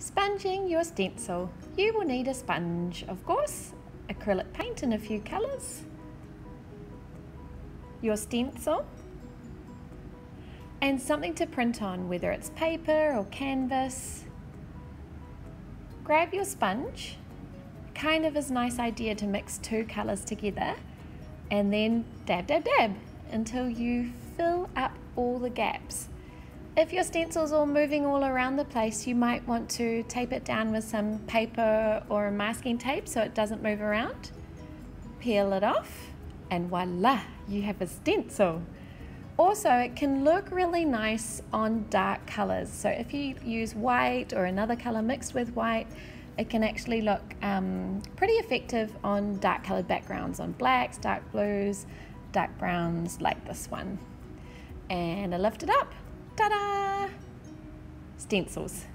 Sponging your stencil. You will need a sponge, of course, acrylic paint in a few colours, your stencil, and something to print on, whether it's paper or canvas. Grab your sponge. Kind of is a nice idea to mix two colours together and then dab, dab, dab until you fill up all the gaps. If your stencil's all moving all around the place, you might want to tape it down with some paper or masking tape so it doesn't move around. Peel it off and voila, you have a stencil. Also, it can look really nice on dark colours. So if you use white or another colour mixed with white, it can actually look pretty effective on dark coloured backgrounds, on blacks, dark blues, dark browns like this one. And I lift it up. Ta-da! Stencils.